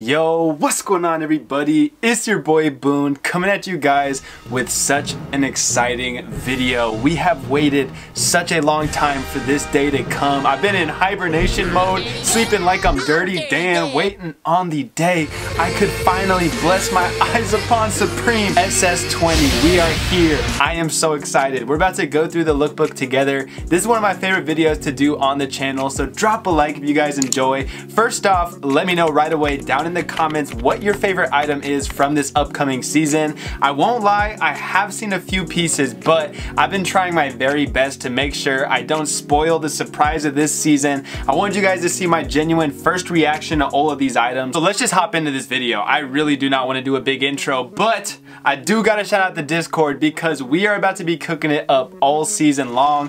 Yo, what's going on everybody? It's your boy Boone coming at you guys with such an exciting video. We have waited such a long time for this day to come. I've been in hibernation mode, sleeping like I'm Dirty Dan, waiting on the day I could finally bless my eyes upon Supreme SS20. We are here. I am so excited. We're about to go through the lookbook together. This is one of my favorite videos to do on the channel, so drop a like if you guys enjoy. First off, let me know right away down in the comments what your favorite item is from this upcoming season. I won't lie, I have seen a few pieces, but I've been trying my very best to make sure I don't spoil the surprise of this season. I want you guys to see my genuine first reaction to all of these items. So let's just hop into this video. I really do not want to do a big intro, but I do gotta shout out the Discord because we are about to be cooking it up all season long.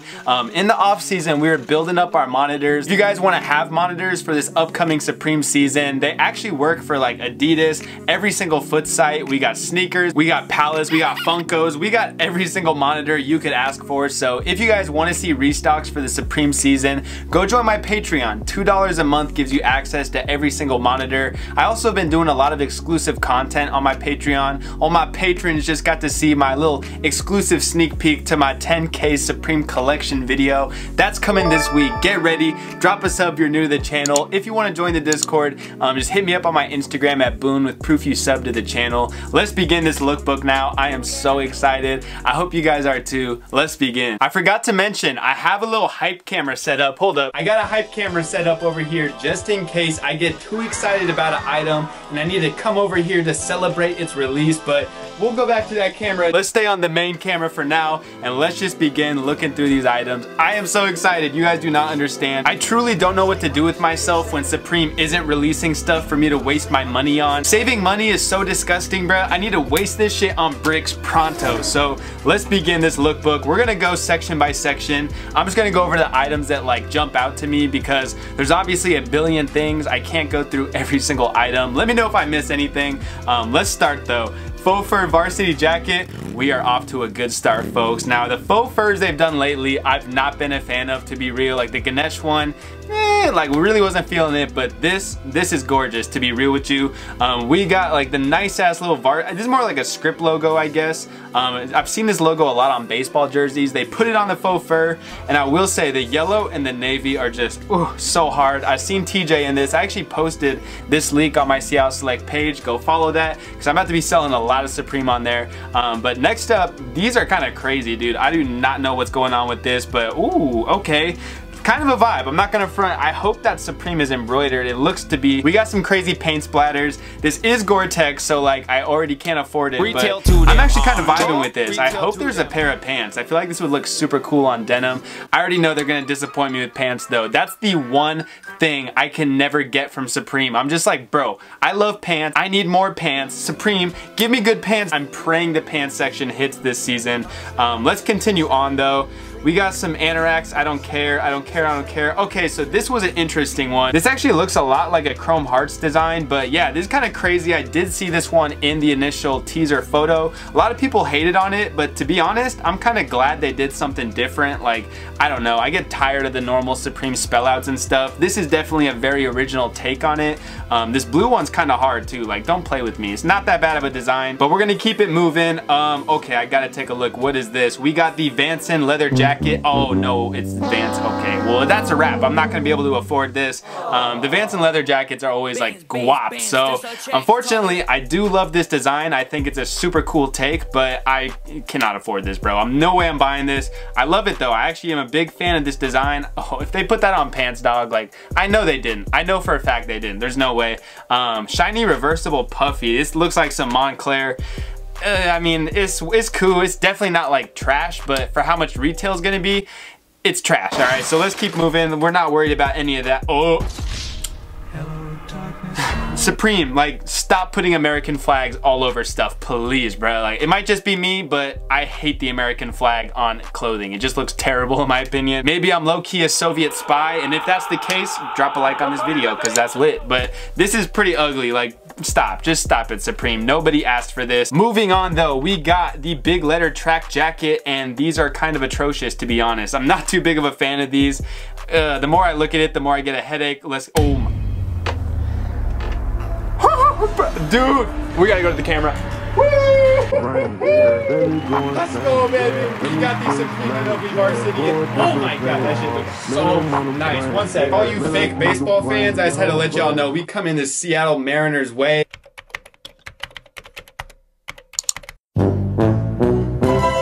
In the off season, we are building up our monitors. If you guys want to have monitors for this upcoming Supreme season, they actually work for like Adidas, every single foot site. We got sneakers, we got Palace, we got Funkos, we got every single monitor you could ask for. So if you guys want to see restocks for the Supreme season, go join my Patreon. $2 a month gives you access to every single monitor. I also have been doing a lot of exclusive content on my Patreon. All my patrons just got to see my little exclusive sneak peek to my 10K Supreme collection video. That's coming this week. Get ready. Drop a sub if you're new to the channel. If you want to join the Discord, just hit me up on my Instagram at Boone with proof you sub to the channel. Let's begin this lookbook now. I am so excited. I hope you guys are too. Let's begin. I forgot to mention, I have a little hype camera set up. Hold up. I got a hype camera set up over here just in case I get too excited about an item and I need to come over here to celebrate its release, but we'll go back to that camera. Let's stay on the main camera for now and let's just begin looking through these items. I am so excited. You guys do not understand. I truly don't know what to do with myself when Supreme isn't releasing stuff for me to waste my money on. Saving money is so disgusting, bro. I need to waste this shit on bricks pronto. So let's begin this lookbook. We're gonna go section by section. I'm just gonna go over the items that like jump out to me because there's obviously a billion things. I can't go through every single item. Let me know if I miss anything. Let's start though. Faux fur varsity jacket. We are off to a good start, folks. Now the faux furs they've done lately, I've not been a fan of, to be real. Like the Ganesh one, like really wasn't feeling it, but this is gorgeous, to be real with you. We got like the nice ass little this is more like a script logo, I guess. I've seen this logo a lot on baseball jerseys. They put it on the faux fur, and I will say the yellow and the navy are just so hard. I've seen TJ in this. I actually posted this leak on my Seattle Select page. Go follow that because I'm about to be selling a lot of Supreme on there. But next up, these are kind of crazy, dude. I do not know what's going on with this, but ooh, okay. Kind of a vibe, I'm not gonna front. I hope that Supreme is embroidered. It looks to be. We got some crazy paint splatters. This is Gore-Tex, so like I already can't afford it, but I'm actually kind of vibing with this. I hope there's a pair of pants. I feel like this would look super cool on denim. I already know they're gonna disappoint me with pants though. That's the one thing I can never get from Supreme. I'm just like, bro, I love pants. I need more pants. Supreme, give me good pants. I'm praying the pants section hits this season. Let's continue on though. We got some anoraks. I don't care, I don't care, I don't care. Okay, so this was an interesting one. This actually looks a lot like a Chrome Hearts design, but yeah, this is kind of crazy. I did see this one in the initial teaser photo. A lot of people hated on it, but to be honest, I'm kind of glad they did something different. Like, I don't know, I get tired of the normal Supreme spellouts and stuff. This is definitely a very original take on it. This blue one's kind of hard too. Like, don't play with me. It's not that bad of a design, but we're gonna keep it moving. Okay, I gotta take a look. What is this? We got the Vanson leather jacket. Oh no, it's Vans. Okay, well that's a wrap. I'm not gonna be able to afford this. The Vans and leather jackets are always like guap. So unfortunately, I do love this design. I think it's a super cool take, but I cannot afford this, bro. I'm no way I'm buying this. I love it though. I actually am a big fan of this design. Oh, if they put that on pants, dog, like I know they didn't. I know for a fact they didn't. There's no way. Shiny reversible puffy. This looks like some Montclair. I mean, it's cool. It's definitely not like trash, but for how much retail is gonna be, it's trash. All right, so let's keep moving. We're not worried about any of that. Oh. Supreme, like stop putting American flags all over stuff, please, bro. Like it might just be me, but I hate the American flag on clothing. It just looks terrible in my opinion. Maybe I'm low-key a Soviet spy, and if that's the case, drop a like on this video because that's lit. But this is pretty ugly. Like stop, just stop it, Supreme. Nobody asked for this. Moving on though, we got the big letter track jacket, and these are kind of atrocious, to be honest. I'm not too big of a fan of these. The more I look at it, the more I get a headache. Let's oh my. Dude, we gotta go to the camera. Woo! Let's go, baby. We got these Supreme NW varsity. Oh my god, that shit looks so nice. One sec. All you fake baseball fans, I just had to let y'all know we come in the Seattle Mariners way.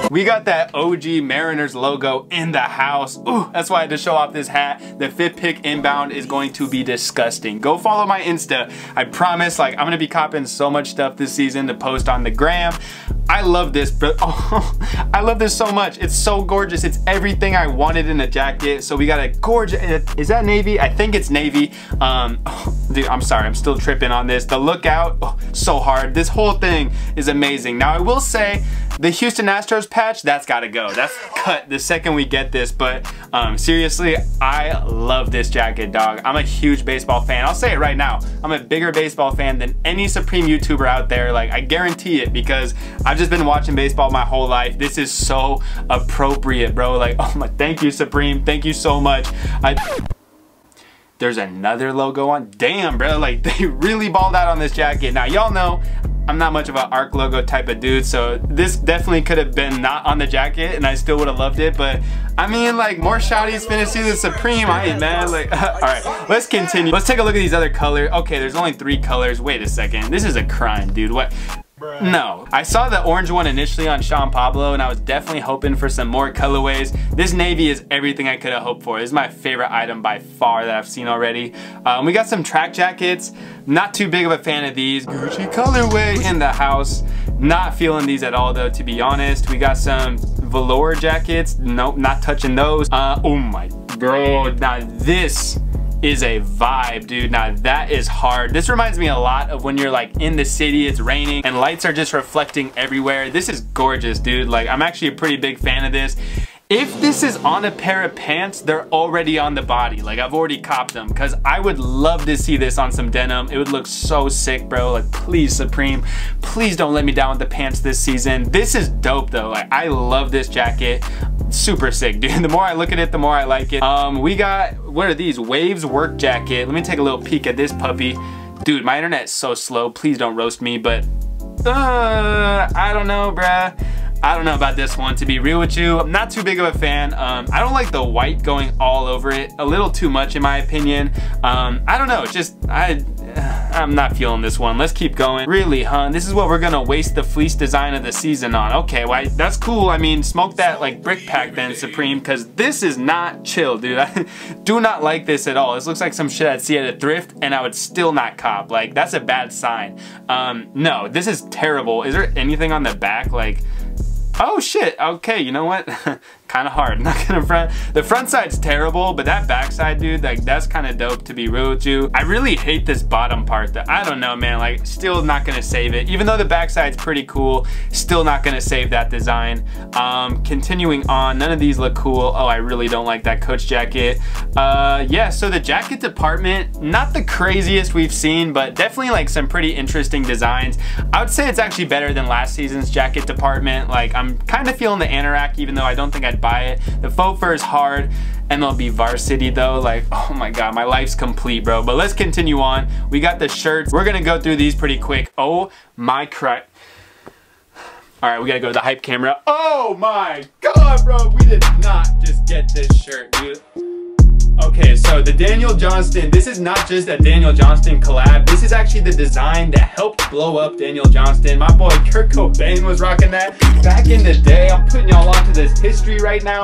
We got that OG Mariners logo in the house. Ooh, that's why I had to show off this hat. The fifth pick inbound is going to be disgusting. Go follow my Insta. I promise, like, I'm gonna be copping so much stuff this season to post on the gram. I love this, but oh, I love this so much. It's so gorgeous. It's everything I wanted in a jacket. So we got a gorgeous, is that navy? I think it's navy. Oh, dude, I'm sorry, I'm still tripping on this. The lookout, oh, so hard. This whole thing is amazing. Now I will say, the Houston Astros patch, that's gotta go. That's cut the second we get this, but seriously, I love this jacket, dog. I'm a huge baseball fan. I'll say it right now. I'm a bigger baseball fan than any Supreme YouTuber out there. Like, I guarantee it, because I've just been watching baseball my whole life. This is so appropriate, bro. Like, oh my, thank you, Supreme. Thank you so much. There's another logo on. Damn, bro, like, they really balled out on this jacket. Now, y'all know, I'm not much of an arc logo type of dude, so this definitely could have been not on the jacket and I still would have loved it, but I mean, like, more shouties finna see the Supreme, I ain't mad, like, all right, let's continue. Let's take a look at these other colors. Okay, there's only 3 colors. Wait a second, this is a crime, dude, what? No, I saw the orange one initially on Sean Pablo and I was definitely hoping for some more colorways. This navy is everything I could have hoped for. This is my favorite item by far that I've seen already. We got some track jackets. Not too big of a fan of these. Gucci colorway in the house. Not feeling these at all though, to be honest. We got some velour jackets. Nope, not touching those. Oh my god, now this is a vibe, dude. Now that is hard. This reminds me a lot of when you're like in the city, it's raining and lights are just reflecting everywhere. This is gorgeous, dude. Like, I'm actually a pretty big fan of this. If this is on a pair of pants, they're already on the body. Like, I've already copped them, because I would love to see this on some denim. It would look so sick, bro. Like, please, Supreme, please don't let me down with the pants this season. This is dope, though. Like, I love this jacket. Super sick, dude. The more I look at it, the more I like it. We got, what are these? Waves work jacket. Let me take a little peek at this puppy. Dude, my internet's so slow. Please don't roast me, but I don't know, bruh. I don't know about this one, to be real with you. I'm not too big of a fan. I don't like the white going all over it. A little too much in my opinion. I don't know, it's just, I'm not feeling this one. Let's keep going. Really, huh? This is what we're gonna waste the fleece design of the season on. Okay, well, that's cool. I mean, smoke that like brick pack then, Supreme, because this is not chill, dude. I do not like this at all. This looks like some shit I'd see at a thrift and I would still not cop. Like, that's a bad sign. No, this is terrible. Is there anything on the back? Like, oh shit, okay, you know what? Kind of hard, not gonna front. The front side's terrible, but that back side, dude, like, that's kind of dope, to be real with you. I really hate this bottom part though. I don't know, man, like, still not gonna save it. Even though the back side's pretty cool, still not gonna save that design. Continuing on, none of these look cool. Oh, I really don't like that Coach jacket. Yeah, so the jacket department, not the craziest we've seen, but definitely like some pretty interesting designs. I would say it's actually better than last season's jacket department. Like, I'm kind of feeling the anorak, even though I don't think I'd buy it. The faux fur is hard. MLB varsity though, like, oh my god, my life's complete, bro. But let's continue on. We got the shirts. We're gonna go through these pretty quick. Oh my crap. All right, we gotta go to the hype camera. Oh my god, bro, we did not just get this shirt, dude. Okay, so the Daniel Johnston, this is not just a Daniel Johnston collab. This is actually the design that helped blow up Daniel Johnston. My boy Kurt Cobain was rocking that back in the day. I'm putting y'all onto this history right now.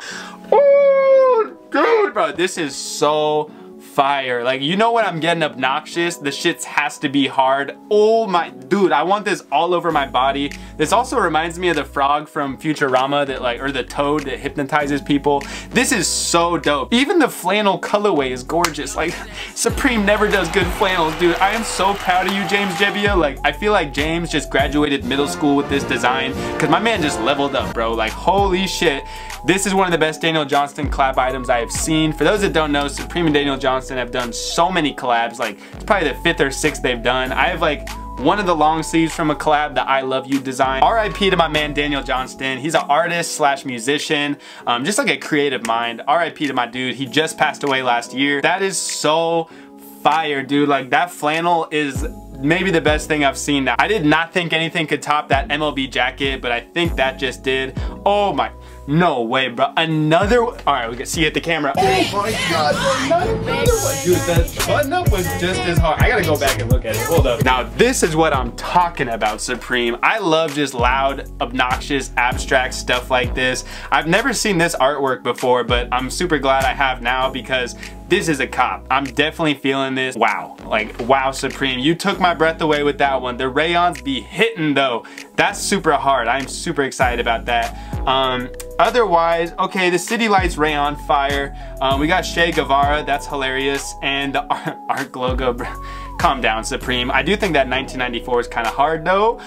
Oh, dude, bro, this is so fire. Like, you know when I'm getting obnoxious, the shits has to be hard. Oh my, dude, I want this all over my body. This also reminds me of the frog from Futurama that like, or the toad that hypnotizes people. This is so dope. Even the flannel colorway is gorgeous. Like, Supreme never does good flannels, dude. I am so proud of you, James Jebbia. Like, I feel like James just graduated middle school with this design, because my man just leveled up, bro. Like, holy shit. This is one of the best Daniel Johnston collab items I have seen. For those that don't know, Supreme and Daniel Johnston have done so many collabs. Like, it's probably the 5th or 6th they've done. I have like one of the long sleeves from a collab, the I Love You design. RIP to my man, Daniel Johnston. He's an artist slash musician, just like a creative mind. RIP to my dude. He just passed away last year. That is so fire, dude. Like, that flannel is maybe the best thing I've seen. I did not think anything could top that MLB jacket, but I think that just did. Oh my, no way, bro. Another, all right, we can see at the camera. Oh my God, another one. Dude, that button up was just as hard. I gotta go back and look at it, hold up. Now, this is what I'm talking about, Supreme. I love just loud, obnoxious, abstract stuff like this. I've never seen this artwork before, but I'm super glad I have now because this is a cop. I'm definitely feeling this. Wow, like wow, Supreme. You took my breath away with that one. The rayons be hitting though. That's super hard. I'm super excited about that. Otherwise, okay, the City Lights rayon fire. We got Che Guevara, that's hilarious. And the ARC logo, bro. Calm down, Supreme. I do think that 1994 is kind of hard though.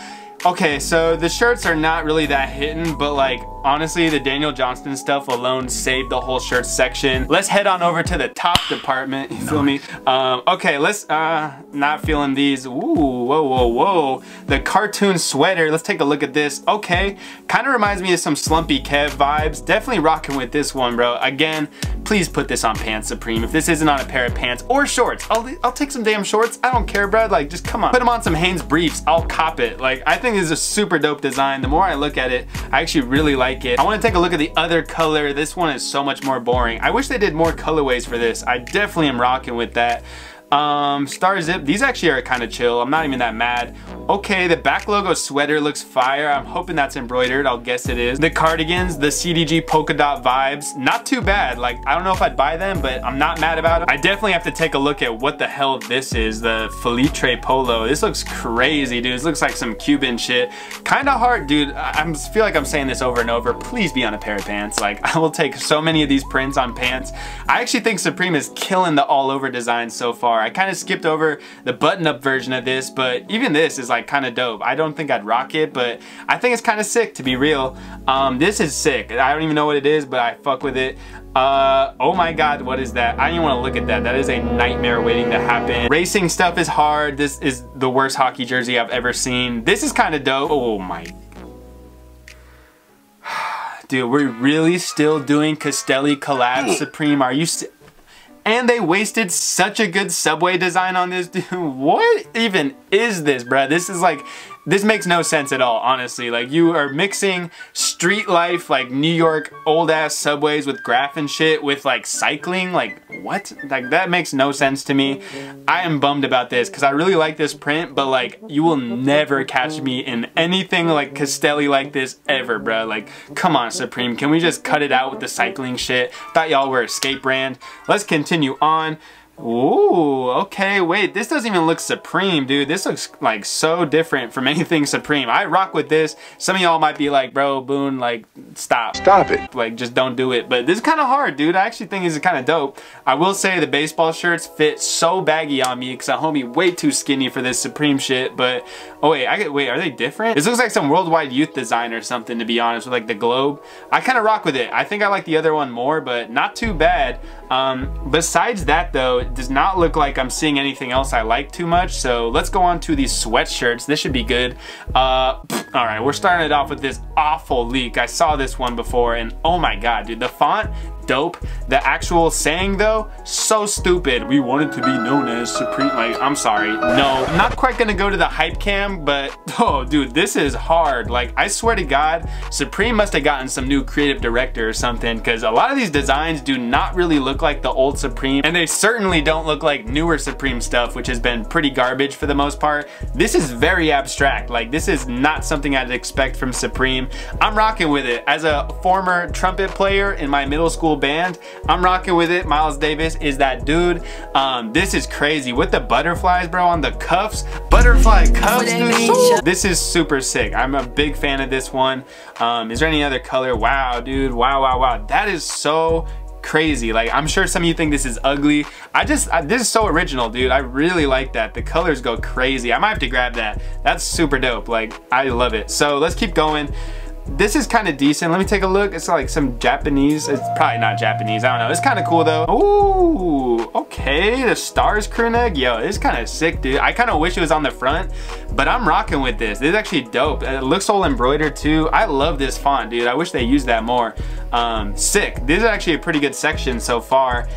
Okay, so the shirts are not really that hidden, but like honestly, the Daniel Johnston stuff alone saved the whole shirt section. Let's head on over to the top department, you feel me? Okay, let's, not feeling these. Ooh, whoa, whoa, whoa. The cartoon sweater, let's take a look at this. Okay, kind of reminds me of some Slumpy Kev vibes. Definitely rocking with this one, bro. Again, please put this on pants, Supreme. If this isn't on a pair of pants or shorts, I'll take some damn shorts. I don't care, bro. Like, just come on. Put them on some Hanes briefs, I'll cop it. Like, I think this is a super dope design. The more I look at it, I actually really like it. I want to take a look at the other color. This one is so much more boring. I wish they did more colorways for this. I definitely am rocking with that. Star zip, these actually are kind of chill. I'm not even that mad. Okay, the back logo sweater looks fire. I'm hoping that's embroidered. I'll guess it is. The cardigans, the CDG polka dot vibes, not too bad. Like, I don't know if I'd buy them, but I'm not mad about them. I definitely have to take a look at what the hell this is, the Felitre polo. This looks crazy, dude. This looks like some Cuban shit. Kind of hard, dude. I feel like I'm saying this over and over. Please be on a pair of pants. Like, I will take so many of these prints on pants. I actually think Supreme is killing the all over design so far. I kind of skipped over the button-up version of this, but even this is like kind of dope. I don't think I'd rock it, but I think it's kind of sick, to be real. This is sick. I don't even know what it is, but I fuck with it. Oh my God, what is that? I don't even want to look at that. That is a nightmare waiting to happen. Racing stuff is hard. This is the worst hockey jersey I've ever seen. This is kind of dope. Oh my God. Dude, we're really still doing Castelli collab, Supreme. Are you still? And they wasted such a good subway design on this, dude. What even is this, bruh? This is like, this makes no sense at all, honestly. Like, you are mixing street life, like New York old ass subways with graph and shit with like cycling, like what? Like, that makes no sense to me. I am bummed about this because I really like this print, but like, you will never catch me in anything like Castelli like this ever, bruh. Like, come on, Supreme. Can we just cut it out with the cycling shit? Thought y'all were a skate brand. Let's continue on. Ooh, okay, wait, this doesn't even look Supreme, dude. This looks like so different from anything Supreme. I rock with this. Some of y'all might be like, bro, Boone, like, stop. Stop it. Like, just don't do it. But this is kind of hard, dude. I actually think this is kind of dope. I will say the baseball shirts fit so baggy on me because I homie way too skinny for this Supreme shit. But, oh wait, wait, are they different? This looks like some worldwide youth design or something, to be honest, with like the globe. I kind of rock with it. I think I like the other one more, but not too bad. Besides that though, it does not look like I'm seeing anything else I like too much, so let's go on to these sweatshirts. This should be good. All right, we're starting it off with this awful leak. I saw this one before, and oh my God, dude, the font, dope. The actual saying though, so stupid. We wanted to be known as Supreme, like, I'm sorry. No, I'm not quite gonna go to the hype cam, but oh dude, this is hard. Like, I swear to God, Supreme must have gotten some new creative director or something, because a lot of these designs do not really look like the old Supreme, and they certainly don't look like newer Supreme stuff, which has been pretty garbage for the most part. This is very abstract. Like, this is not something I'd expect from Supreme. I'm rocking with it. As a former trumpet player in my middle school band, I'm rocking with it. Miles Davis is that dude. This is crazy with the butterflies, bro, on the cuffs. Butterfly cuffs, dude. This is super sick. I'm a big fan of this one. Is there any other color? Wow, dude. Wow, wow, wow. That is so crazy. Like, I'm sure some of you think this is ugly. This is so original, dude. I really like that. The colors go crazy. I might have to grab that. That's super dope. Like, I love it. So let's keep going. This is kind of decent. Let me take a look. It's like some Japanese. It's probably not Japanese. I don't know. It's kind of cool though. Ooh, okay. The stars crew neck. Yo, it's kind of sick, dude. I kind of wish it was on the front, but I'm rocking with this. This is actually dope. It looks all embroidered too. I love this font, dude. I wish they used that more. Sick. This is actually a pretty good section so far.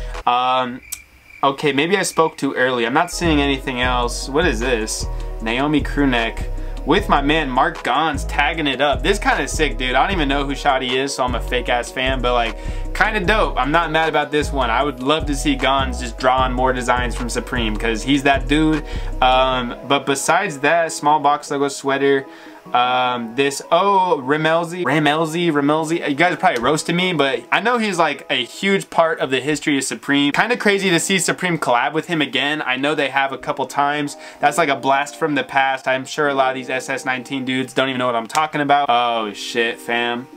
Okay, maybe I spoke too early. I'm not seeing anything else. What is this? Naomi Crewneck with my man Mark Gonz tagging it up. This kind of sick, dude. I don't even know who Shotty is, so I'm a fake ass fan, but like, kind of dope. I'm not mad about this one. I would love to see Gonz just draw on more designs from Supreme because he's that dude. But besides that, small box logo sweater. This, oh, Ramelzi, you guys are probably roasting me, but I know he's like a huge part of the history of Supreme. Kind of crazy to see Supreme collab with him again. I know they have a couple times. That's like a blast from the past. I'm sure a lot of these SS19 dudes don't even know what I'm talking about. Oh shit, fam.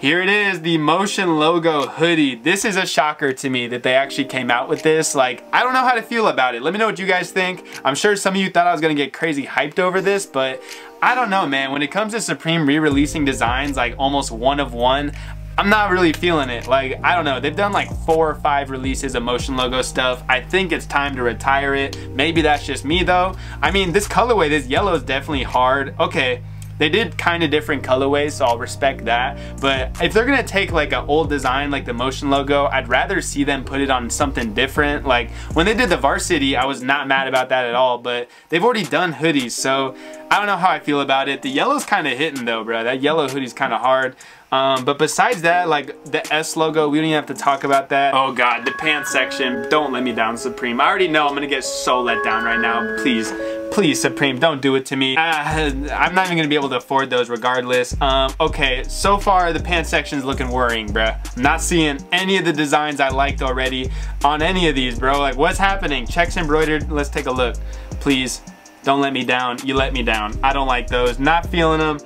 Here it is, the Motion logo hoodie. This is a shocker to me that they actually came out with this. Like, I don't know how to feel about it. Let me know what you guys think. I'm sure some of you thought I was gonna get crazy hyped over this, but I don't know, man. When it comes to Supreme re-releasing designs, like almost one of one, I'm not really feeling it. Like, I don't know. They've done like 4 or 5 releases of Motion logo stuff. I think it's time to retire it. Maybe that's just me though. I mean, this colorway, this yellow is definitely hard. Okay. They did kind of different colorways, so I'll respect that. But if they're gonna take like an old design like the Motion logo, I'd rather see them put it on something different. Like when they did the Varsity, I was not mad about that at all, but they've already done hoodies, so I don't know how I feel about it. The yellow's kind of hitting though, bro. That yellow hoodie's kind of hard. But besides that, like the S logo, we don't even have to talk about that. Oh God, the pants section. Don't let me down, Supreme. I already know I'm gonna get so let down right now. Please, please, Supreme, don't do it to me. I'm not even gonna be able to afford those regardless. Okay, so far the pants section's looking worrying, bruh. I'm not seeing any of the designs I liked already on any of these, bro. Like, what's happening? Checks embroidered. Let's take a look. Please, don't let me down. You let me down. I don't like those. Not feeling them.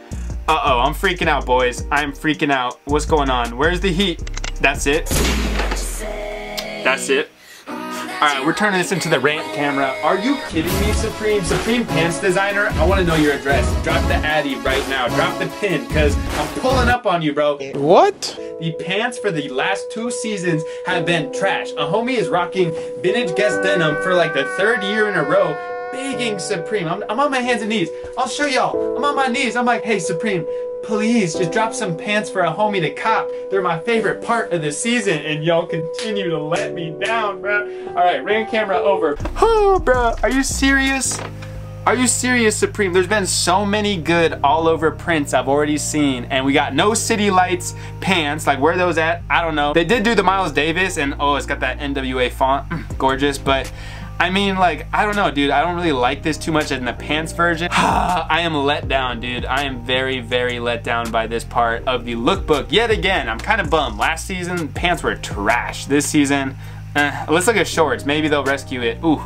Uh-oh, I'm freaking out, boys. I'm freaking out. What's going on? Where's the heat? That's it. That's it. All right, we're turning this into the rant camera. Are you kidding me, Supreme? Supreme pants designer, I wanna know your address. Drop the Addy right now. Drop the pin, cause I'm pulling up on you, bro. What? The pants for the last 2 seasons have been trash. A homie is rocking vintage Guess denim for like the 3rd year in a row, begging Supreme. I'm on my hands and knees. I'll show y'all. I'm on my knees. I'm like, hey, Supreme, please just drop some pants for a homie to cop. They're my favorite part of the season, and y'all continue to let me down, bruh. All right, ran camera over. Oh, bruh, are you serious? Are you serious, Supreme? There's been so many good all over prints I've already seen, and we got no City Lights pants. Like, where are those at? I don't know. They did do the Miles Davis, and oh, it's got that NWA font. Gorgeous, but I mean, like, I don't know, dude. I don't really like this too much in the pants version. I am let down, dude. I am very, very let down by this part of the lookbook yet again. I'm kind of bummed. Last season, pants were trash. This season, let's look at shorts. Maybe they'll rescue it. Ooh.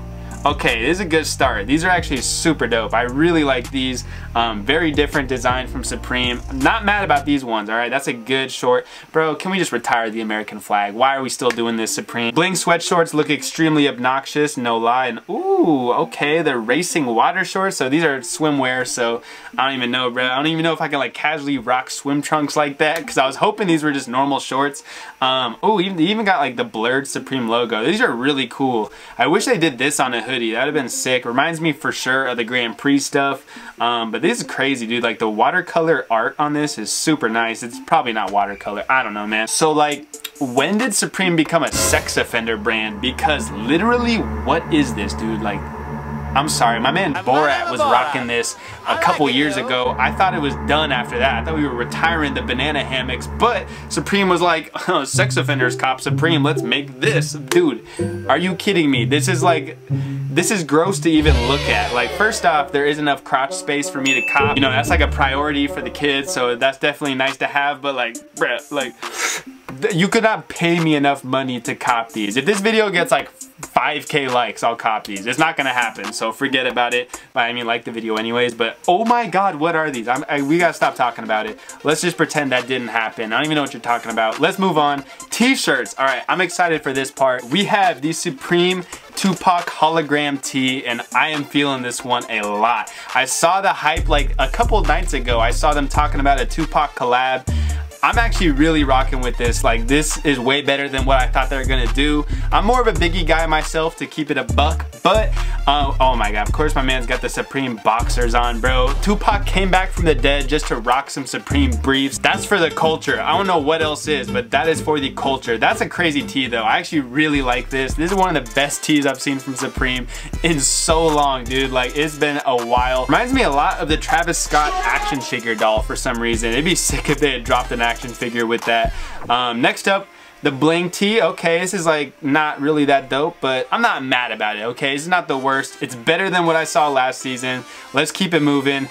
Okay, this is a good start. These are actually super dope. I really like these. Very different design from Supreme. I'm not mad about these ones, all right? That's a good short. Bro, can we just retire the American flag? Why are we still doing this, Supreme? Bling sweatshorts look extremely obnoxious, no lie. And ooh, okay, they're racing water shorts. So these are swimwear, so I don't even know, bro. I don't even know if I can like casually rock swim trunks like that, because I was hoping these were just normal shorts. Ooh, they even got like the blurred Supreme logo. These are really cool. I wish they did this on a hoodie. That would have been sick. Reminds me for sure of the Grand Prix stuff. But this is crazy, dude. Like the watercolor art on this is super nice. It's probably not watercolor. I don't know, man. So like, when did Supreme become a sex offender brand? Because literally, what is this, dude? Like, I'm sorry, my man Borat was rocking this a couple years ago. I thought it was done after that. I thought we were retiring the banana hammocks, but Supreme was like, oh, sex offenders cop Supreme, let's make this. Dude, are you kidding me? This is like, this is gross to even look at. Like, first off, there is enough crotch space for me to cop. You know, that's like a priority for the kids, so that's definitely nice to have, but like, bruh, like, you could not pay me enough money to cop these. If this video gets like 5K likes, I'll cop these. It's not gonna happen, so forget about it. But I mean, like the video anyways, but oh my God, what are these? We gotta stop talking about it. Let's just pretend that didn't happen. I don't even know what you're talking about. Let's move on. T-shirts. All right, I'm excited for this part. We have the Supreme Tupac hologram tee, and I am feeling this one a lot. I saw the hype like a couple nights ago. I saw them talking about a Tupac collab. I'm actually really rocking with this. Like, this is way better than what I thought they were gonna do. I'm more of a Biggie guy myself, to keep it a buck, but oh my god, of course my man's got the Supreme boxers on, bro. Tupac came back from the dead just to rock some Supreme briefs. That's for the culture. I don't know what else is, but that is for the culture. That's a crazy tee though. I actually really like this. This is one of the best tees I've seen from Supreme in so long, dude. Like, it's been a while. Reminds me a lot of the Travis Scott action figure doll for some reason. It'd be sick if they had dropped an action figure with that. Next up, the bling tee. Okay, this is like not really that dope, but I'm not mad about it. Okay, it's not the worst. It's better than what I saw last season. Let's keep it moving.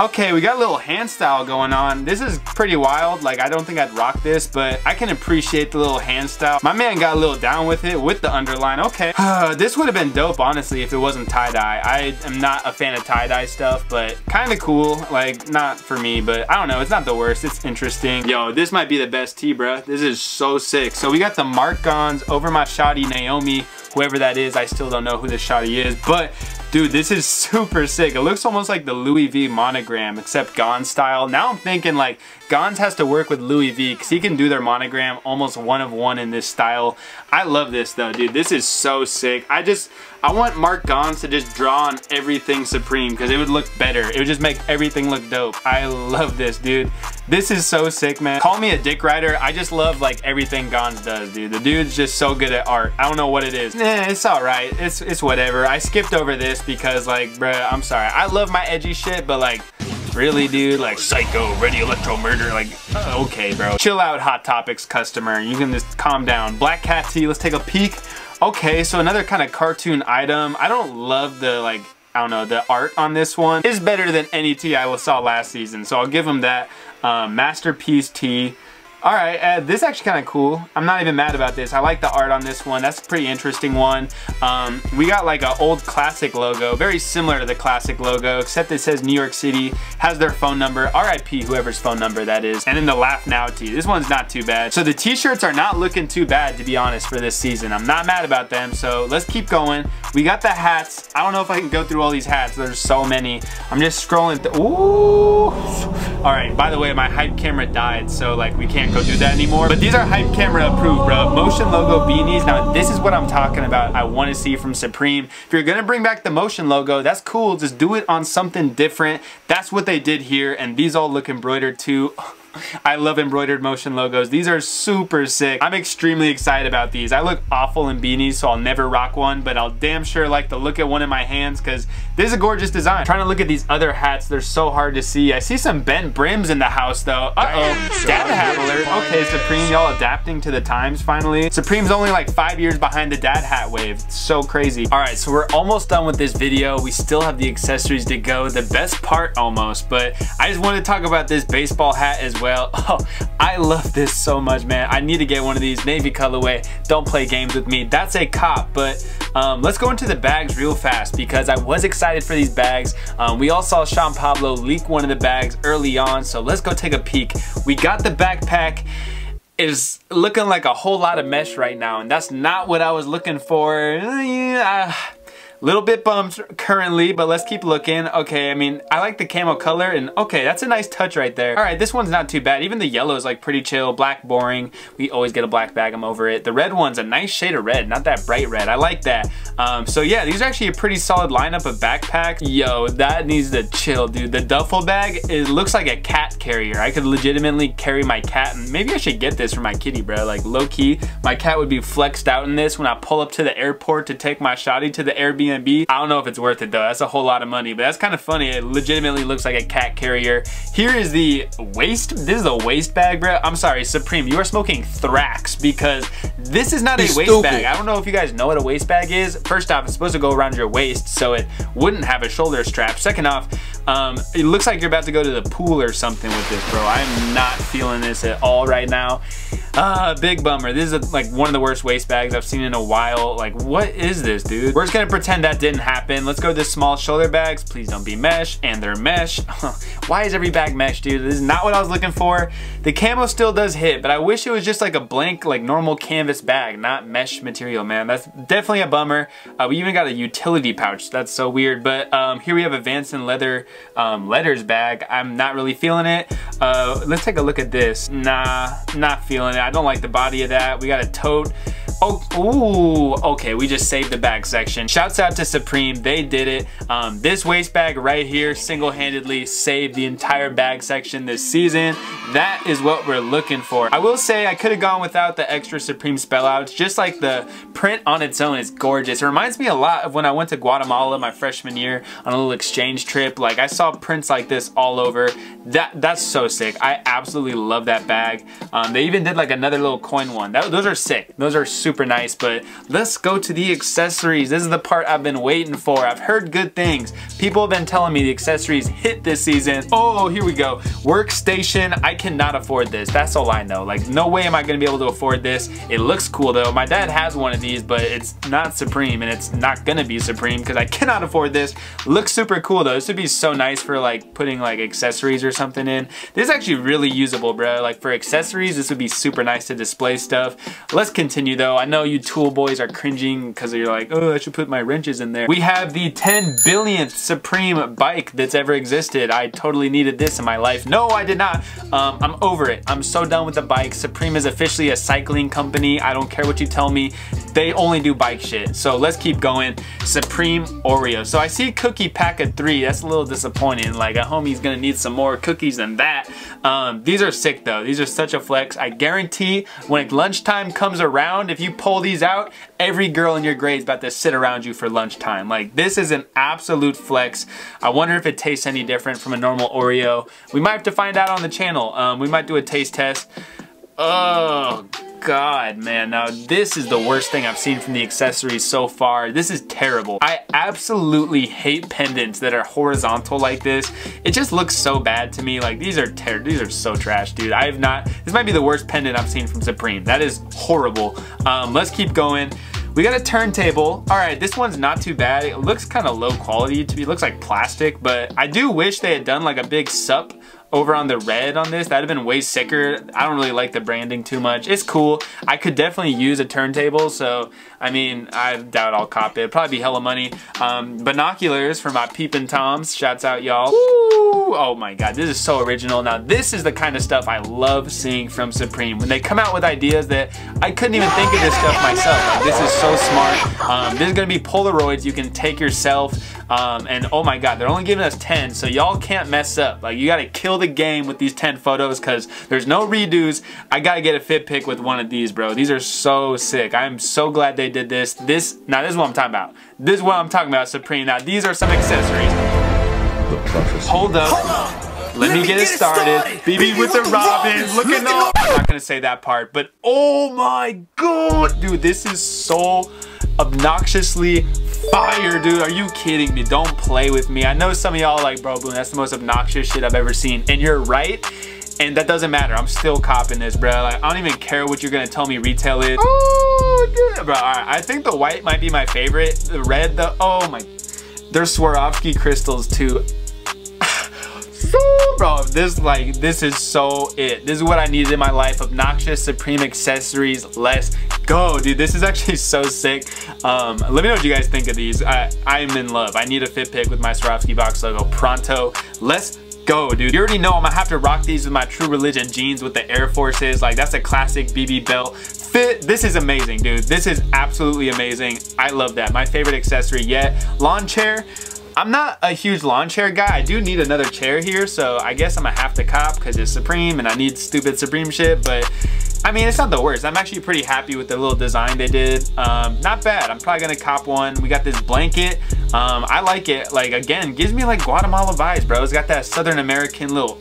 Okay, we got a little hand style going on. This is pretty wild. Like, I don't think I'd rock this, but I can appreciate the little hand style. My man got a little down with it with the underline. Okay, this would have been dope honestly if it wasn't tie-dye. I am not a fan of tie-dye stuff, but kind of cool. Like, not for me, but I don't know, it's not the worst. It's interesting. Yo, this might be the best tee, bruh. This is so sick. So we got the Mark Gonz over my shawty Naomi, whoever that is. I still don't know who the shawty is, but dude, this is super sick. It looks almost like the Louis V monogram, except Gonz style. Now I'm thinking like Gonz has to work with Louis V because he can do their monogram almost one of one in this style. I love this though, dude. This is so sick. I want Mark Gonz to just draw on everything Supreme because it would look better. It would just make everything look dope. I love this, dude. This is so sick, man. Call me a dick rider. I just love like everything Gonz does, dude. The dude's just so good at art. I don't know what it is. Eh, it's all right. It's whatever. I skipped over this because like, bruh, I'm sorry. I love my edgy shit, but like, really, dude? Like, psycho, ready, electro, murder, like, okay, bro. Chill out, Hot Topics customer. You can just calm down. Black cat tee, let's take a peek. Okay, so another kind of cartoon item. I don't love the like, I don't know, the art on this one. It's better than any tee I saw last season, so I'll give them that. Masterpiece tee. All right, this is actually kind of cool. I'm not even mad about this. I like the art on this one. That's a pretty interesting one. We got like an old classic logo, very similar to the classic logo, except it says New York City, has their phone number, RIP whoever's phone number that is. And then the Laugh Now tee. This one's not too bad. So the t-shirts are not looking too bad, to be honest, for this season. I'm not mad about them, so let's keep going. We got the hats. I don't know if I can go through all these hats. There's so many. I'm just scrolling through. Ooh. All right, by the way, my hype camera died, so like we can't go do that anymore. But these are hype camera approved, bro. Motion logo beanies. Now this is what I'm talking about. I want to see from Supreme. If you're gonna bring back the Motion logo, that's cool. Just do it on something different. That's what they did here, and these all look embroidered too. I love embroidered Motion logos. These are super sick. I'm extremely excited about these. I look awful in beanies, so I'll never rock one, but I'll damn sure like to look at one in my hands because this is a gorgeous design. I'm trying to look at these other hats. They're so hard to see. I see some bent brims in the house though. Uh-oh, dab hat alert. Okay, Supreme, y'all adapting to the times finally. Supreme's only like 5 years behind the dad hat wave. It's so crazy. All right, so we're almost done with this video. We still have the accessories to go. The best part almost, but I just want to talk about this baseball hat as well. Oh, I love this so much, man. I need to get one of these. Navy colorway. Don't play games with me. That's a cop. But let's go into the bags real fast because I was excited for these bags. We all saw Sean Pablo leak one of the bags early on, so let's go take a peek. We got the backpack. Is looking like a whole lot of mesh right now, and that's not what I was looking for. Yeah, little bit bummed currently, but let's keep looking. Okay, I mean, I like the camo color, and okay, that's a nice touch right there. All right, this one's not too bad. Even the yellow is like pretty chill. Black, boring. We always get a black bag, I'm over it. The red one's a nice shade of red, not that bright red. I like that. So yeah, these are actually a pretty solid lineup of backpacks. Yo, that needs to chill, dude. The duffel bag, it looks like a cat carrier. I could legitimately carry my cat, and maybe I should get this for my kitty, bro. Like, low key, my cat would be flexed out in this when I pull up to the airport to take my shawty to the Airbnb. I don't know if it's worth it though. That's a whole lot of money, but that's kind of funny. It legitimately looks like a cat carrier. Here is the waist. This is a waist bag, bro. I'm sorry, Supreme, you are smoking Thrax because this is not a waist bag. I don't know if you guys know what a waist bag is. First off, it's supposed to go around your waist, so it wouldn't have a shoulder strap. Second off, it looks like you're about to go to the pool or something with this, bro. I'm not feeling this at all right now. Big bummer. This is like one of the worst waste bags I've seen in a while. Like, what is this, dude? We're just gonna pretend that didn't happen. Let's go to the small shoulder bags. Please don't be mesh, and they're mesh. Why is every bag mesh, dude? This is not what I was looking for. The camo still does hit, but I wish it was just like a blank, like normal canvas bag, not mesh material, man. That's definitely a bummer. We even got a utility pouch. That's so weird. But here we have a Vanson leather letters bag. I'm not really feeling it. Let's take a look at this. Nah, not feeling it. I don't like the body of that. We got a tote. Oh, ooh, okay, we just saved the bag section. Shouts out to Supreme, they did it. This waist bag right here single-handedly saved the entire bag section this season. That is what we're looking for. I will say I could have gone without the extra Supreme spellouts, just like the print on its own is gorgeous. It reminds me a lot of when I went to Guatemala my freshman year on a little exchange trip. Like, I saw prints like this all over. That's so sick. I absolutely love that bag. They even did like another little coin one. Those are sick. Those are super nice, but let's go to the accessories. This is the part I've been waiting for. I've heard good things. People have been telling me the accessories hit this season. Oh, here we go. Workstation. I cannot afford this. That's all I know. Like, no way am I gonna be able to afford this. It looks cool though. My dad has one of these, but it's not Supreme, and it's not gonna be Supreme because I cannot afford this. Looks super cool though. This would be so nice for like putting like accessories or something in. This is actually really usable, bro. Like, for accessories, this would be super nice to display stuff. Let's continue though. I know you tool boys are cringing because you're like, oh, I should put my wrenches in there. We have the 10 billionth Supreme bike that's ever existed. I totally needed this in my life. No, I did not. I'm over it. I'm so done with the bike. Supreme is officially a cycling company. I don't care what you tell me. They only do bike shit. So let's keep going. Supreme Oreo. So I see cookie pack of 3. That's a little disappointing. Like, a homie's gonna need some more cookies than that. These are sick though. These are such a flex. I guarantee when lunchtime comes around, if you pull these out, every girl in your grade's about to sit around you for lunchtime. Like, this is an absolute flex. I wonder if it tastes any different from a normal Oreo. We might have to find out on the channel. We might do a taste test. Oh God, man, now this is the worst thing I've seen from the accessories so far. This is terrible. I absolutely hate pendants that are horizontal like this. It just looks so bad to me. Like, these are so trash, dude. I have not, this might be the worst pendant I've seen from Supreme. That is horrible. Let's keep going. We got a turntable. All right, this one's not too bad. It looks kind of low quality to me. It looks like plastic, but I do wish they had done like a big sup over on the red on this. That'd have been way sicker. I don't really like the branding too much. It's cool. I could definitely use a turntable, so I mean, I doubt I'll cop it. It'd probably be hella money. Binoculars for my peepin' toms. Shouts out, y'all. Oh my God, this is so original. Now this is the kind of stuff I love seeing from Supreme. When they come out with ideas that I couldn't even think of this stuff myself. Like, this is so smart. This is gonna be Polaroids you can take yourself. And oh my God, they're only giving us 10, so y'all can't mess up. Like, you gotta kill the game with these 10 photos because there's no redos. I gotta get a fit pic with one of these, bro. These are so sick. I'm so glad they did this. Now this is what I'm talking about. This is what I'm talking about, Supreme. Now these are some accessories. Hold up. Let me get it started. BB with the Robins. Looking all. I'm not gonna say that part, but oh my God, dude, this is so obnoxiously fire, dude. Are you kidding me? Don't play with me. I know some of y'all like, bro, Boone, that's the most obnoxious shit I've ever seen, and you're right, and that doesn't matter. I'm still copping this, bro. Like, I don't even care what you're gonna tell me retail is. Oh, dude, bro. All right, I think the white might be my favorite. The red, the oh my, they're Swarovski crystals too. Bro, this is so it. This is what I needed in my life. Obnoxious Supreme accessories. Let's go, dude. This is actually so sick. Let me know what you guys think of these. I'm in love. I need a fit pic with my Swarovski box logo pronto. Let's go, dude. You already know I'm gonna have to rock these with my True Religion jeans with the Air Forces. Like, that's a classic BB belt. This is amazing, dude. This is absolutely amazing. I love that. My favorite accessory yet. Lawn chair. I'm not a huge lawn chair guy. I do need another chair here, so I guess I'm gonna have to cop because it's Supreme and I need stupid Supreme shit, but I mean, it's not the worst. I'm actually pretty happy with the little design they did. Not bad. I'm probably gonna cop one. We got this blanket. I like it. Like, again, gives me like Guatemala vibes, bro. It's got that Southern American little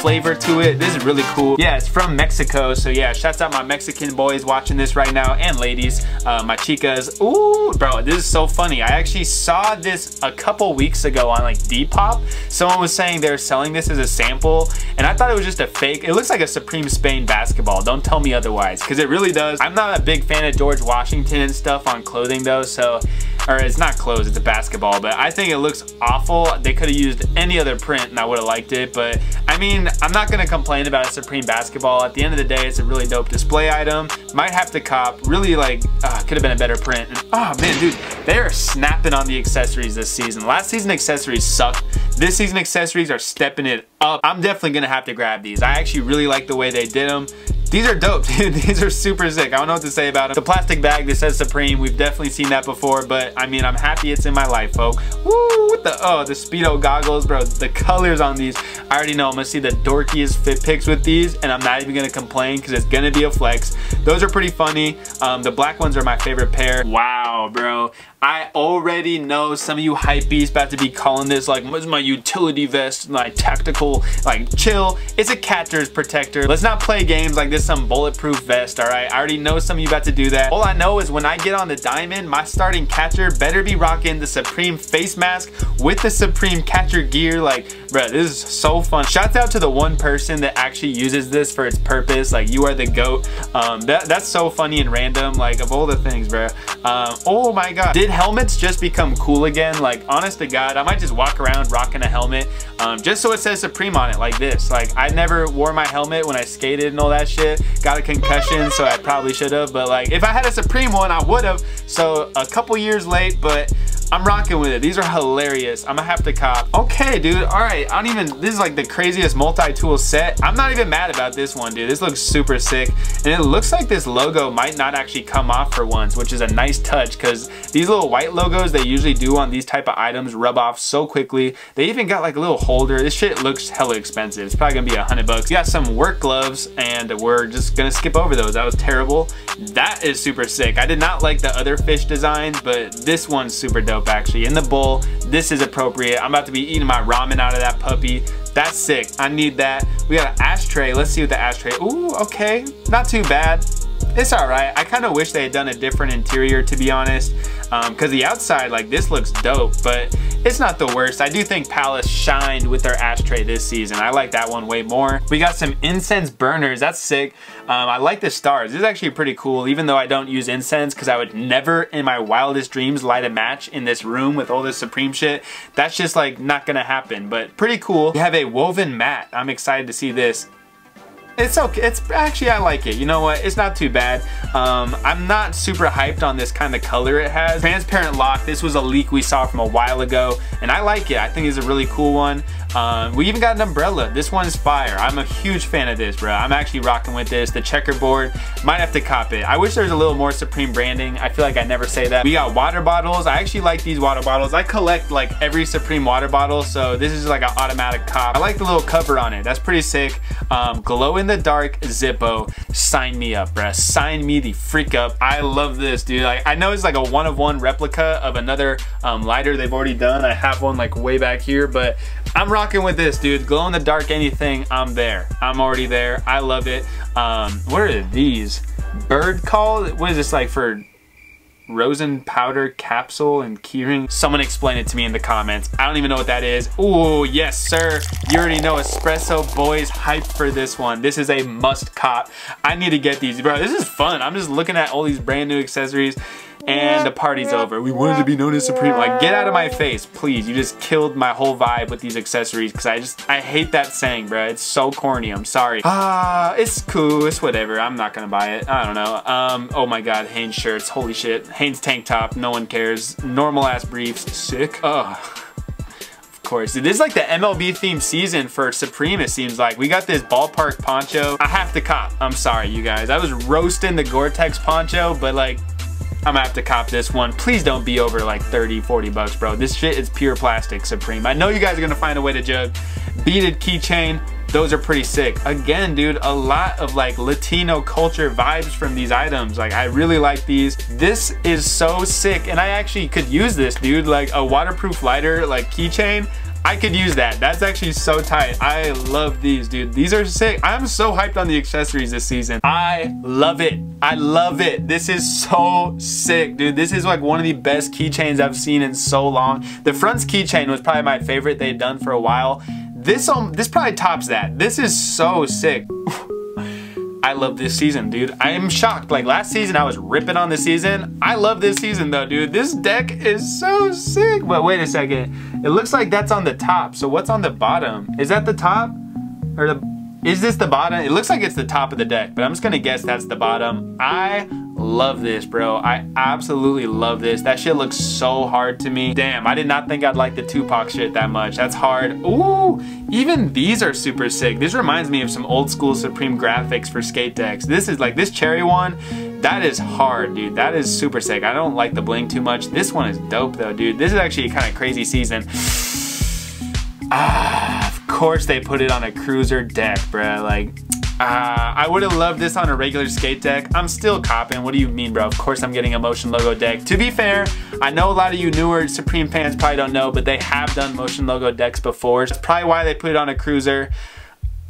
flavor to it. This is really cool. Yeah, it's from Mexico. So yeah, shouts out my Mexican boys watching this right now, and ladies, my chicas. Ooh, bro, this is so funny. I actually saw this a couple weeks ago on like Depop. Someone was saying they're selling this as a sample, and I thought it was just a fake. It looks like a Supreme Spain basketball. Don't tell me otherwise, because it really does. I'm not a big fan of George Washington and stuff on clothing though, so, or it's not clothes, it's a basketball, but I think it looks awful. They could have used any other print and I would have liked it, but I mean, I'm not gonna complain about a Supreme basketball. At the end of the day, it's a really dope display item. Might have to cop, really like, could have been a better print. And, oh man, dude, they are snapping on the accessories this season. Last season accessories sucked. This season accessories are stepping it up. I'm definitely gonna have to grab these. I actually really like the way they did them. These are dope, dude. These are super sick. I don't know what to say about them. The plastic bag that says Supreme, we've definitely seen that before, but I mean, I'm happy it's in my life, folks. Woo, what the, oh, the Speedo goggles, bro. The colors on these, I already know I'm gonna see the dorkiest fit pics with these, and I'm not even gonna complain because it's gonna be a flex. Those are pretty funny. The black ones are my favorite pair. Wow, bro. I already know some of you hypebeasts about to be calling this like, what's my utility vest, like tactical, like chill. It's a catcher's protector. Let's not play games like this some bulletproof vest, all right? I already know some of you about to do that. All I know is when I get on the diamond, my starting catcher better be rocking the Supreme face mask with the Supreme catcher gear. Like, bro, this is so fun. Shouts out to the one person that actually uses this for its purpose. Like, you are the GOAT. That's so funny and random, like of all the things, bro. Oh my God. Did helmets just become cool again? Like, honest to God, I might just walk around rocking a helmet just so it says Supreme on it like this. Like, I never wore my helmet when I skated and all that shit. Got a concussion, so I probably should have, but like, if I had a Supreme one, I would have. So a couple years late, but I'm rocking with it. These are hilarious. I'm gonna have to cop. Okay, dude, all right. I don't even, this is like the craziest multi-tool set. I'm not even mad about this one, dude. This looks super sick. And it looks like this logo might not actually come off for once, which is a nice touch, because these little white logos they usually do on these type of items rub off so quickly. They even got like a little holder. This shit looks hella expensive. It's probably gonna be $100. You got some work gloves, and we're just gonna skip over those. That was terrible. That is super sick. I did not like the other fish designs, but this one's super dope. Actually, in the bowl, this is appropriate. I'm about to be eating my ramen out of that puppy. That's sick. I need that. We got an ashtray. Let's see what the ashtray. Ooh, okay, not too bad. It's all right. I kind of wish they had done a different interior, to be honest, because the outside, like, this looks dope, but it's not the worst. I do think Palace shined with their ashtray this season. I like that one way more. We got some incense burners. That's sick. I like the stars. This is actually pretty cool, even though I don't use incense, because I would never in my wildest dreams light a match in this room with all this Supreme shit. That's just, like, not going to happen, but pretty cool. We have a woven mat. I'm excited to see this. It's okay, it's actually, I like it. You know what, it's not too bad. I'm not super hyped on this kind of color it has. Transparent lock, this was a leak we saw from a while ago, and I like it. I think it's a really cool one. We even got an umbrella. This one's fire. I'm a huge fan of this, bro. I'm actually rocking with this. The checkerboard, might have to cop it. I wish there was a little more Supreme branding. I feel like I never say that. We got water bottles. I actually like these water bottles. I collect like every Supreme water bottle, so this is like an automatic cop. I like the little cover on it. That's pretty sick. Glow in the dark Zippo. Sign me up, bruh. Sign me the freak up. I love this, dude. Like, I know it's like a one-of-one replica of another lighter they've already done. I have one like way back here, but I'm rocking with this, dude. Glow in the dark anything, I'm there. I'm already there. I love it. What are these? Bird call? What is this like for? Rosin powder capsule and keyring. Someone explain it to me in the comments. I don't even know what that is. Oh yes, sir. You already know, espresso boys, hype for this one. This is a must cop. I need to get these, bro. This is fun. I'm just looking at all these brand new accessories, and the party's over. We wanted to be known as Supreme. Like, get out of my face, please. You just killed my whole vibe with these accessories, because I hate that saying, bro. It's so corny. I'm sorry. It's cool. It's whatever. I'm not gonna buy it. I don't know. Oh my God, Hanes shirts. Holy shit. Hanes tank top. No one cares. Normal ass briefs. Sick. Ugh. Course. This is like the MLB themed season for Supreme, it seems like. We got this ballpark poncho. I have to cop. I'm sorry, you guys. I was roasting the Gore-Tex poncho, but like, I'm gonna have to cop this one. Please don't be over like 30, 40 bucks, bro. This shit is pure plastic, Supreme. I know you guys are gonna find a way to jug. Beaded keychain. those are pretty sick. Again, dude, a lot of like Latino culture vibes from these items. Like, I really like these. This is so sick, and I actually could use this, dude. Like a waterproof lighter, like keychain, I could use that. That's actually so tight. I love these, dude. These are sick. I'm so hyped on the accessories this season. I love it. I love it. This is so sick, dude. This is like one of the best keychains I've seen in so long. The front's keychain was probably my favorite they'd done for a while. This probably tops that. This is so sick. I love this season, dude. I am shocked. Like last season, I was ripping on the season. I love this season though, dude. This deck is so sick. But wait a second. It looks like that's on the top. So what's on the bottom? Is that the top? Or is this the bottom? It looks like it's the top of the deck, but I'm just gonna guess that's the bottom. I love this, bro. I absolutely love this. That shit looks so hard to me. Damn, I did not think I'd like the Tupac shit that much. That's hard. Ooh, even these are super sick. This reminds me of some old school Supreme graphics for skate decks. This is like this cherry one. That is hard, dude. That is super sick. I don't like the bling too much. This one is dope though, dude. This is actually a kind of crazy season. Of course they put it on a cruiser deck, bro. Like, I would have loved this on a regular skate deck. I'm still copping. What do you mean, bro? Of course I'm getting a Motion Logo deck. To be fair, I know a lot of you newer Supreme fans probably don't know, but they have done Motion Logo decks before. That's probably why they put it on a cruiser.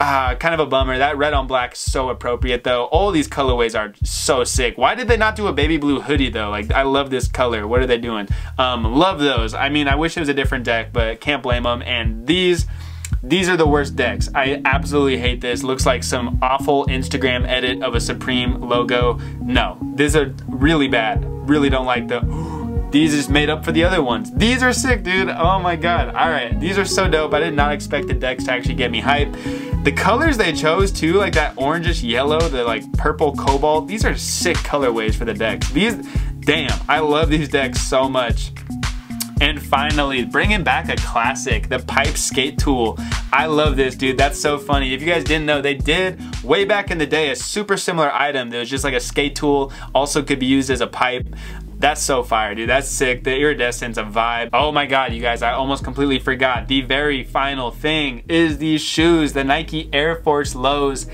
Kind of a bummer. That red on black is so appropriate though. All these colorways are so sick. Why did they not do a baby blue hoodie though? Like, I love this color. What are they doing? Love those. I mean, I wish it was a different deck, but can't blame them. And these are the worst decks. I absolutely hate this. Looks like some awful Instagram edit of a Supreme logo. No, these are really bad. Really don't like them. These just made up for the other ones. These are sick, dude. Oh my God. All right, these are so dope. I did not expect the decks to actually get me hype. The colors they chose too, like that orangish yellow, the like purple cobalt, these are sick colorways for the decks. These, damn, I love these decks so much. And finally, bringing back a classic, the pipe skate tool. I love this, dude. That's so funny. If you guys didn't know, they did way back in the day a super similar item that was just like a skate tool, also could be used as a pipe. That's so fire, dude. That's sick. The iridescence, a vibe. Oh my God, you guys, I almost completely forgot. The very final thing is these shoes, the Nike Air Force Lows.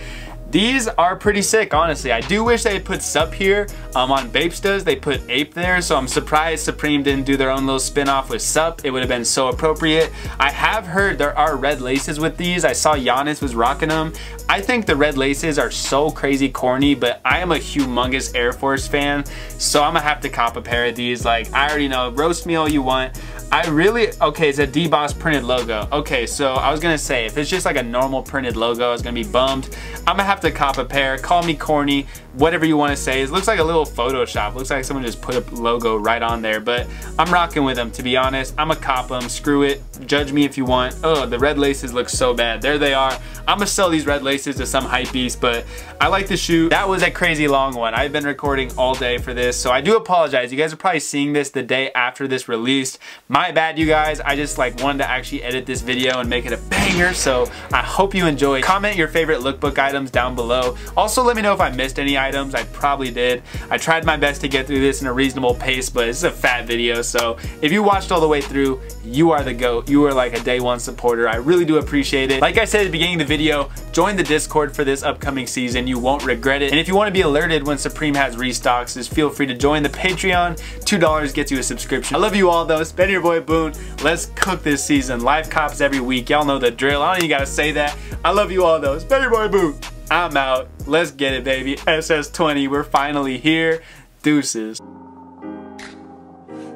These are pretty sick, honestly. I do wish they had put Sup here. On Bapestas, they put Ape there, so I'm surprised Supreme didn't do their own little spin-off with Sup. It would have been so appropriate. I have heard there are red laces with these. I saw Giannis was rocking them. I think the red laces are so crazy corny, but I am a humongous Air Force fan, so I'm gonna have to cop a pair of these. Like, I already know, roast me all you want. I really, okay, it's a DBoss printed logo. Okay, so I was gonna say, if it's just like a normal printed logo, I was gonna be bummed. I'm gonna have to cop a pair. Call me corny, whatever you want to say. It looks like a little Photoshop. Looks like someone just put a logo right on there, but I'm rocking with them, to be honest. I'm a cop them. Screw it. Judge me if you want. Oh, the red laces look so bad. There they are. I'm gonna sell these red laces to some hype beast, but I like the shoe. That was a crazy long one. I've been recording all day for this, so I do apologize. You guys are probably seeing this the day after this released. My bad, you guys. I just like wanted to actually edit this video and make it a banger, so I hope you enjoy. Comment your favorite lookbook items down below. Also, let me know if I missed any items. I probably did. I tried my best to get through this in a reasonable pace, but this is a fat video, so if you watched all the way through, you are the GOAT. You are like a day one supporter. I really do appreciate it. Like I said at the beginning of the video, join the Discord for this upcoming season. You won't regret it. And if you want to be alerted when Supreme has restocks, just feel free to join the Patreon. $2 gets you a subscription. I love you all though. It's been your boy Boone. Let's cook this season. Live cops every week. Y'all know the drill. I don't even gotta say that. I love you all though. It's been your boy Boone. I'm out. Let's get it, baby. SS20, we're finally here. Deuces.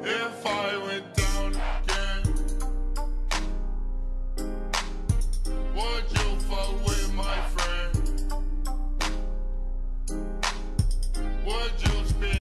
If I went